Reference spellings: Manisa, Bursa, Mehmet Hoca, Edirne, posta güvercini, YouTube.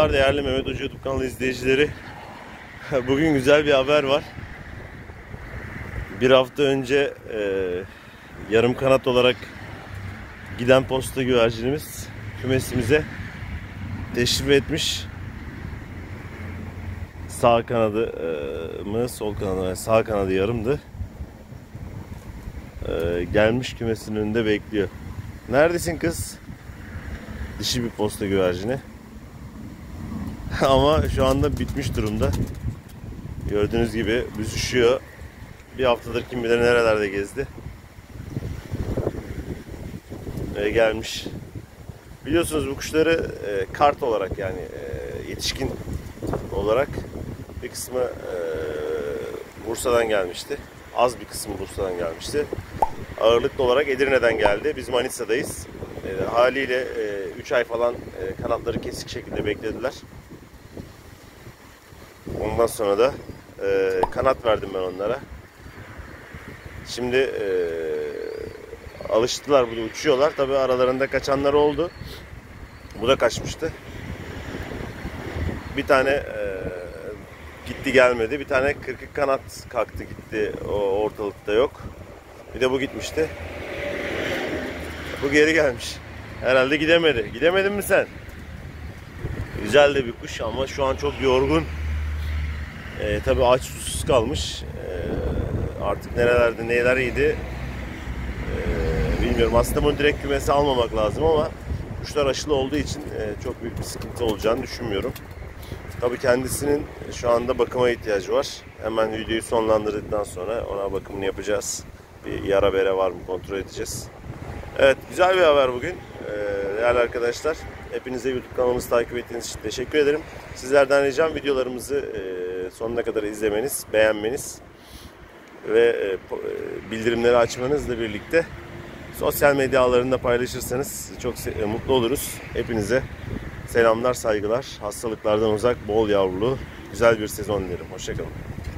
Merhabalar değerli Mehmet Hoca YouTube kanalı izleyicileri. Bugün güzel bir haber var. Bir hafta önce yarım kanat olarak giden posta güvercinimiz kümesimize teşrif etmiş. Sağ kanadı mı, sol kanadı mı? Yani sağ kanadı yarımdı. Gelmiş, kümesinin önünde bekliyor. Neredesin kız? Dişi bir posta güvercini. Ama şu anda bitmiş durumda. Gördüğünüz gibi büzüşüyor. Bir haftadır kim bilir nerelerde gezdi. Ve gelmiş. Biliyorsunuz bu kuşları kart olarak, yani yetişkin olarak bir kısmı Bursa'dan gelmişti. Az bir kısmı Bursa'dan gelmişti. Ağırlıklı olarak Edirne'den geldi. Biz Manisa'dayız. Haliyle 3 ay falan kanatları kesik şekilde beklediler. Ondan sonra da kanat verdim ben onlara. Şimdi alıştılar, burada uçuyorlar. Tabii aralarında kaçanlar oldu. Bu da kaçmıştı. Bir tane gitti gelmedi. Bir tane kırkık kanat kalktı gitti. O ortalıkta yok. Bir de bu gitmişti. Bu geri gelmiş. Herhalde gidemedi. Gidemedin mi sen? Güzel de bir kuş ama şu an çok yorgun. Tabii aç susuz kalmış. Artık nerelerde neler yedi bilmiyorum. Aslında bunu direkt kümesi almamak lazım ama kuşlar aşılı olduğu için çok büyük bir sıkıntı olacağını düşünmüyorum. Tabii kendisinin şu anda bakıma ihtiyacı var. Hemen videoyu sonlandırdıktan sonra ona bakımını yapacağız. Bir yara bere var mı kontrol edeceğiz. Evet, güzel bir haber bugün. Değerli arkadaşlar, hepinize YouTube kanalımızı takip ettiğiniz için teşekkür ederim. Sizlerden ricam videolarımızı sonuna kadar izlemeniz, beğenmeniz ve bildirimleri açmanızla birlikte sosyal medya ağlarında paylaşırsanız çok mutlu oluruz. Hepinize selamlar, saygılar, hastalıklardan uzak, bol yavrulu, güzel bir sezon dilerim. Hoşçakalın.